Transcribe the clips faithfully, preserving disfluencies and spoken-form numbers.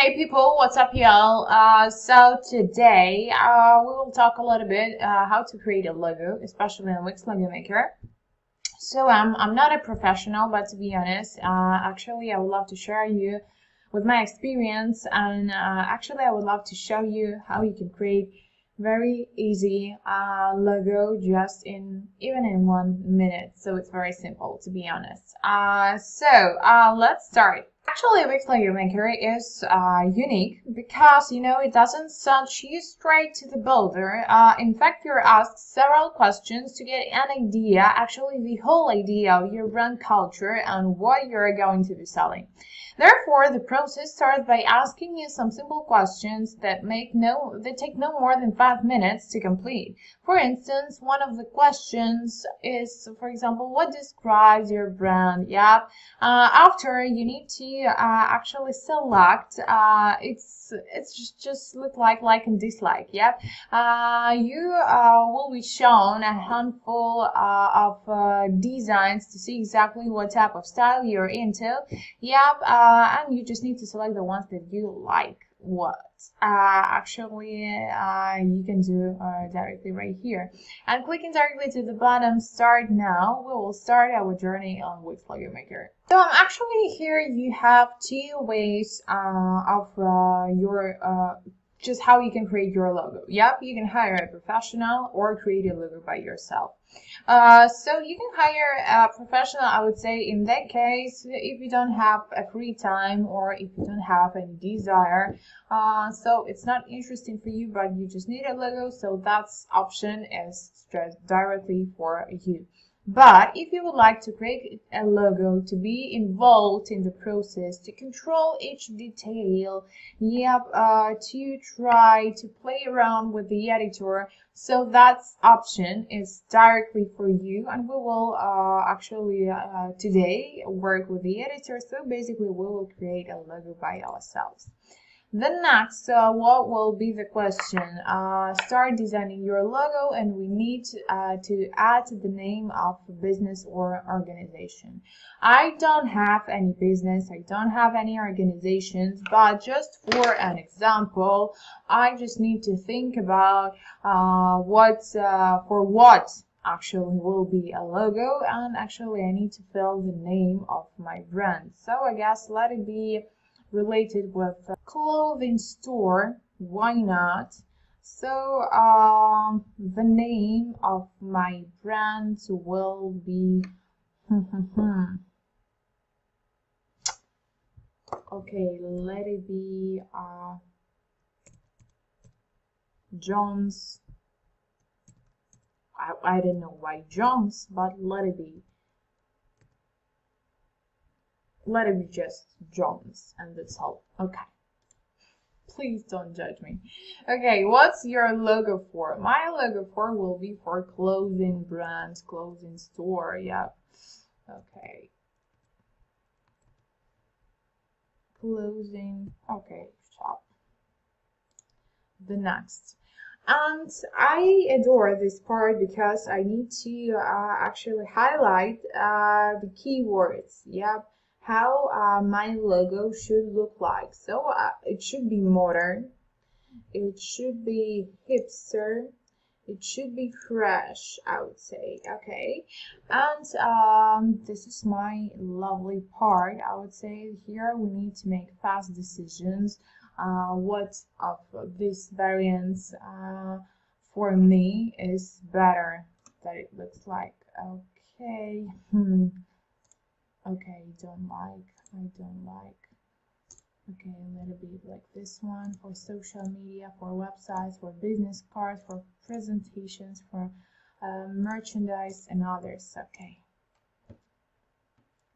Hey people, what's up y'all? Uh, so today uh, we will talk a little bit uh, how to create a logo, especially in Wix Logo Maker. So um, I'm not a professional, but to be honest, uh, actually I would love to share you with my experience, and uh, actually I would love to show you how you can create very easy uh, logo just in even in one minute. So it's very simple, to be honest. Uh, so uh, let's start. Actually, Wix Logo Maker is uh, unique because, you know, it doesn't send you straight to the builder. Uh, in fact, you're asked several questions to get an idea, actually the whole idea of your brand culture and what you're going to be selling. Therefore, the process starts by asking you some simple questions that make no, that take no more than five minutes to complete. For instance, one of the questions is, for example, what describes your brand? Yeah. Uh, after, you need to Uh, actually select uh, it's it's just, just look like like and dislike. Yep. Uh, you uh, will be shown a handful uh, of uh, designs to see exactly what type of style you're into. Yep. Uh, and you just need to select the ones that you like. What uh, actually uh, you can do uh, directly right here, and clicking directly to the bottom start now, we will start our journey on Wix Logo Maker. So um, actually here you have two ways uh, of uh, your uh, just how you can create your logo. Yep, you can hire a professional or create a logo by yourself. Uh, so you can hire a professional, I would say, in that case, if you don't have a free time or if you don't have any desire. Uh, so it's not interesting for you, but you just need a logo. So that option is just directly for you. But if you would like to create a logo, to be involved in the process, to control each detail, yep, uh, to try to play around with the editor, so that option is directly for you. And we will uh, actually uh, today work with the editor, so basically we will create a logo by ourselves. The next, uh, what will be the question? Uh, start designing your logo, and we need uh, to add the name of the business or organization. I don't have any business, I don't have any organizations, but just for an example, I just need to think about uh, what uh, for what actually will be a logo, and actually I need to fill the name of my brand. So I guess let it be related with a clothing store, why not? So um the name of my brand will be okay, let it be uh Jones. I, I don't know why Jones, but let it be Let it be just Jones, and that's all. Okay. Please don't judge me. Okay, what's your logo for? My logo for will be for clothing brand, clothing store. Yeah. Okay. Clothing. Okay, shop. The next. And I adore this part because I need to uh, actually highlight uh, the keywords. Yeah. How uh, my logo should look like. So uh, it should be modern, it should be hipster, it should be fresh, I would say. Okay, and um, this is my lovely part, I would say. Here we need to make fast decisions, uh, what of these variants uh, for me is better that it looks like. Okay. hmm. Okay, don't like, I don't like. Okay, a little bit like this one for social media, for websites, for business cards, for presentations, for uh, merchandise and others. Okay.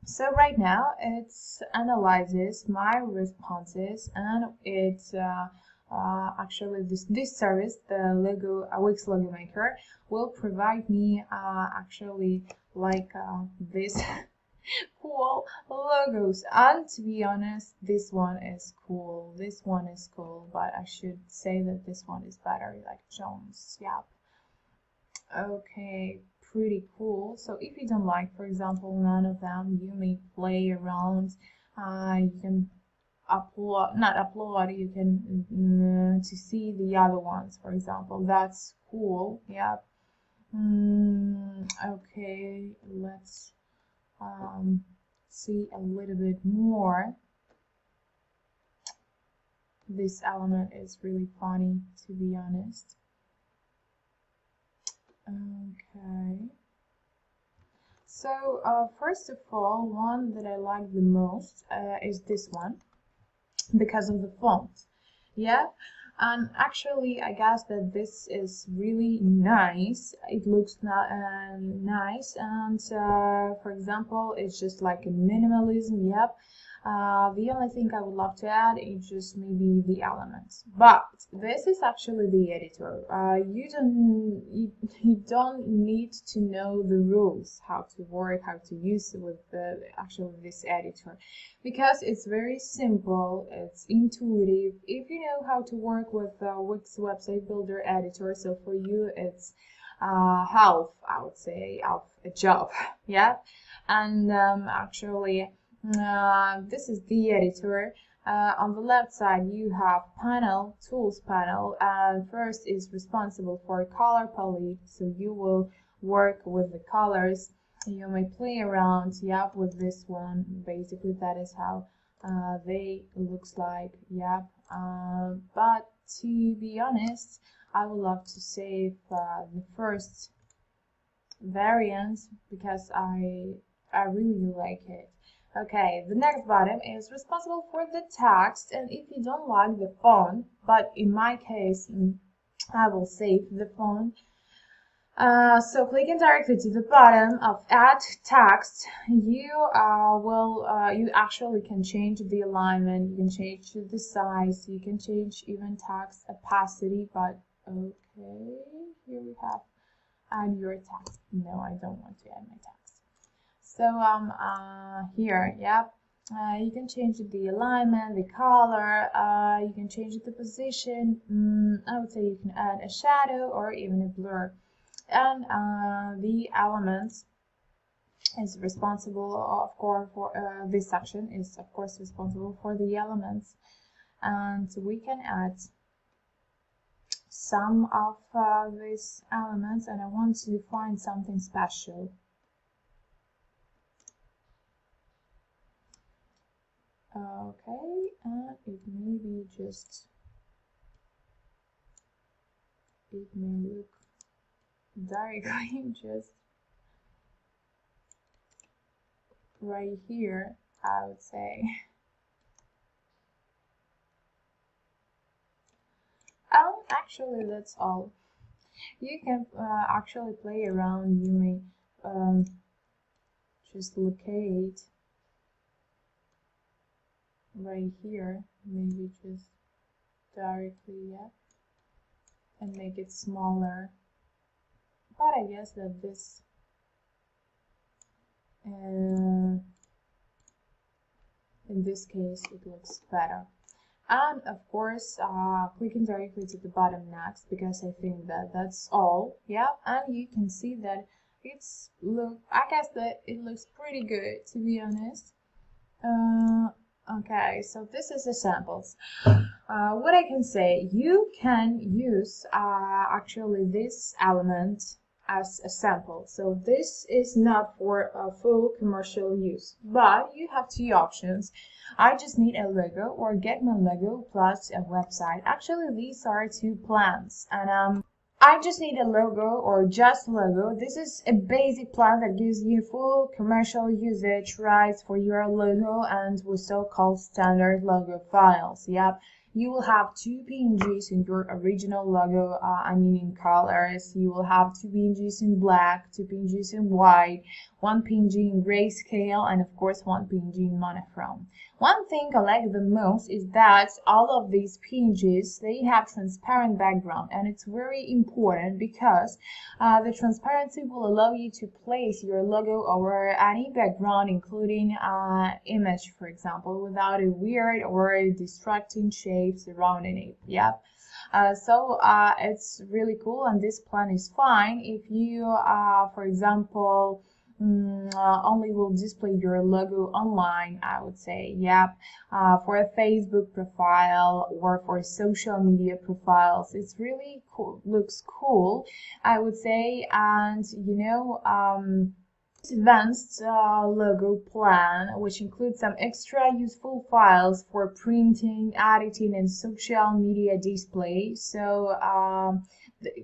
So right now it analyzes my responses, and it uh, uh, actually this this service, the logo uh, Wix Logo Maker, will provide me uh, actually like uh, this. Cool logos, and to be honest, this one is cool, this one is cool, but I should say that this one is better, like Jones. Yep. Okay, pretty cool. So if you don't like, for example, none of them, you may play around, uh, you can upload, not upload, you can mm, to see the other ones, for example. That's cool. Yeah. Mm, okay, let's um, see a little bit more. This element is really funny, to be honest. Okay, so uh, first of all, one that I like the most uh, is this one, because of the font. Yeah, and actually I guess that this is really nice. It looks not, uh, nice, and uh, for example, it's just like a minimalism. Yep. Uh, the only thing I would love to add is just maybe the elements, but this is actually the editor. Uh, you don't you, you don't need to know the rules, how to work, how to use with the actually this editor, because it's very simple. It's intuitive. If you know how to work with uh, Wix website builder editor, so for you it's uh, half, I would say, of a job. Yeah, and um, actually. Uh, this is the editor. Uh, on the left side you have panel, tools panel, and first is responsible for color palette, so you will work with the colors. You may play around, yep, with this one. Basically that is how uh, they looks like, yep. Uh, but to be honest, I would love to save uh, the first variant, because I I really like it. Okay, the next button is responsible for the text, and if you don't like the font, but in my case, I will save the font. Uh, so clicking directly to the bottom of Add Text, you uh, will uh, you actually can change the alignment, you can change the size, you can change even text opacity. But okay, here we have add your text. No, I don't want to add my text. So um uh here, yep, uh, you can change the alignment, the color, uh you can change the position. mm, I would say you can add a shadow or even a blur, and uh the elements is responsible, of course, for uh, this section is of course responsible for the elements, and we can add some of uh, these elements, and I want to define something special. Okay, and it may be just, it may look directly just right here, I would say. Oh, actually that's all. You can uh, actually play around, you may um, just locate right here, maybe just directly, yeah, and make it smaller. But I guess that this uh, in this case it looks better. And of course uh, clicking directly to the bottom next, because I think that that's all. Yeah, and you can see that it's look, I guess that it looks pretty good, to be honest. uh, Okay, so this is the samples. Uh, what I can say, you can use uh, actually this element as a sample. So this is not for a full commercial use, but you have two options. I just need a logo, or get my logo plus a website. Actually, these are two plans, and um, I just need a logo or just logo. This is a basic plan that gives you full commercial usage rights for your logo, and with so-called standard logo files. Yep, you will have two P N Gs in your original logo, uh, I mean in colors. You will have two P N Gs in black, two P N Gs in white, one P N G in grayscale, and of course one P N G in monochrome. One thing I like the most is that all of these P N Gs, they have transparent background, and it's very important because uh, the transparency will allow you to place your logo over any background, including uh, image, for example, without a weird or distracting shape surrounding it. Yep. Uh, so uh, it's really cool, and this plan is fine if you, uh, for example, mm, uh, only will display your logo online, I would say. Yep. Uh, for a Facebook profile or for social media profiles, it's really cool, looks cool, I would say. And you know, um, advanced uh, logo plan, which includes some extra useful files for printing, editing, and social media display. So um,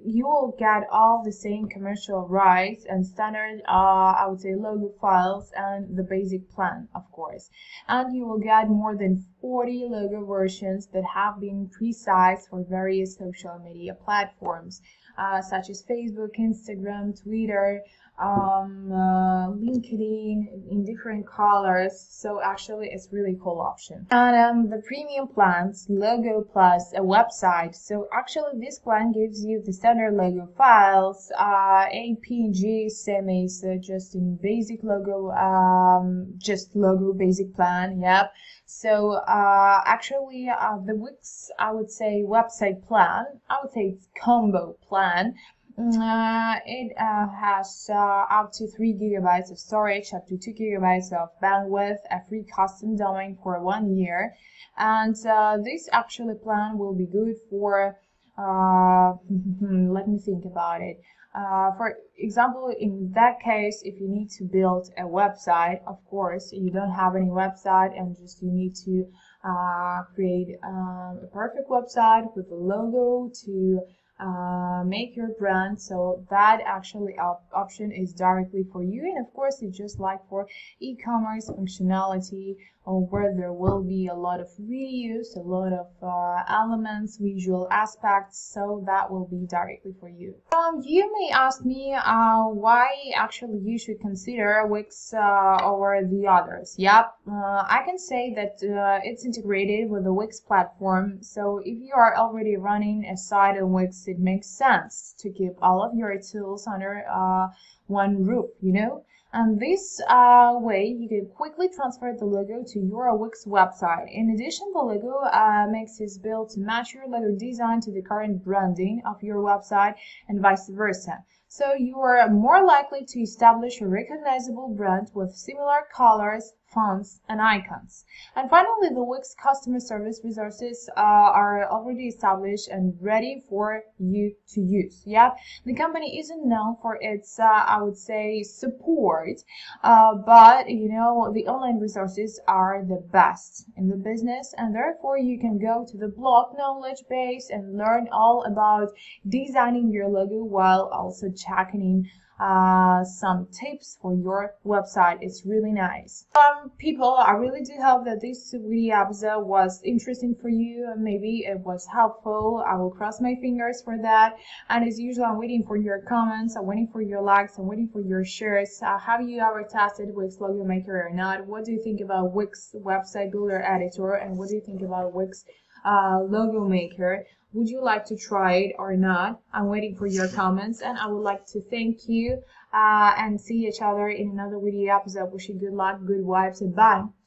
you will get all the same commercial rights and standard, uh, I would say, logo files and the basic plan, of course. And you will get more than forty logo versions that have been pre-sized for various social media platforms, uh, such as Facebook, Instagram, Twitter, um uh, LinkedIn, in different colors. So actually it's really cool option. And um the premium plans, logo plus a website. So actually this plan gives you the standard logo files, uh A P G, semi, so just in basic logo, um just logo basic plan. Yep. So uh actually uh, the Wix, I would say, website plan, I would say it's combo plan. Uh, it uh, has uh, up to three gigabytes of storage, up to two gigabytes of bandwidth, a free custom domain for one year, and uh, this actually plan will be good for. Uh, let me think about it. Uh, for example, in that case, if you need to build a website, of course, you don't have any website and just you need to uh, create um, a perfect website with a logo to. Uh, make your brand. So that actually op option is directly for you, and of course it's just like for e-commerce functionality, or where there will be a lot of reuse, a lot of uh, elements, visual aspects. So that will be directly for you. Um, you may ask me uh, why actually you should consider Wix uh, over the others. Yep, uh, I can say that uh, it's integrated with the Wix platform. So if you are already running a site on Wix, it makes sense to keep all of your tools under uh, one roof, you know? And this uh, way you can quickly transfer the logo to your Wix website. In addition, the logo uh, makes is built to match your logo design to the current branding of your website and vice versa. So you are more likely to establish a recognizable brand with similar colors, fonts, and icons. And finally, the Wix customer service resources uh, are already established and ready for you to use. Yeah, the company isn't known for its, uh, I would say, support, uh, but you know, the online resources are the best in the business, and therefore you can go to the blog knowledge base and learn all about designing your logo while also checking in uh some tips for your website. It's really nice. Um people, I really do hope that this video episode was interesting for you. Maybe it was helpful. I will cross my fingers for that. And as usual, I'm waiting for your comments, I'm waiting for your likes, I'm waiting for your shares. Uh, have you ever tested Wix Logo Maker or not? What do you think about Wix website builder editor, and what do you think about Wix uh Logo Maker? Would you like to try it or not? I'm waiting for your comments, and I would like to thank you uh, and see each other in another video episode. Wish you good luck, good vibes, and bye.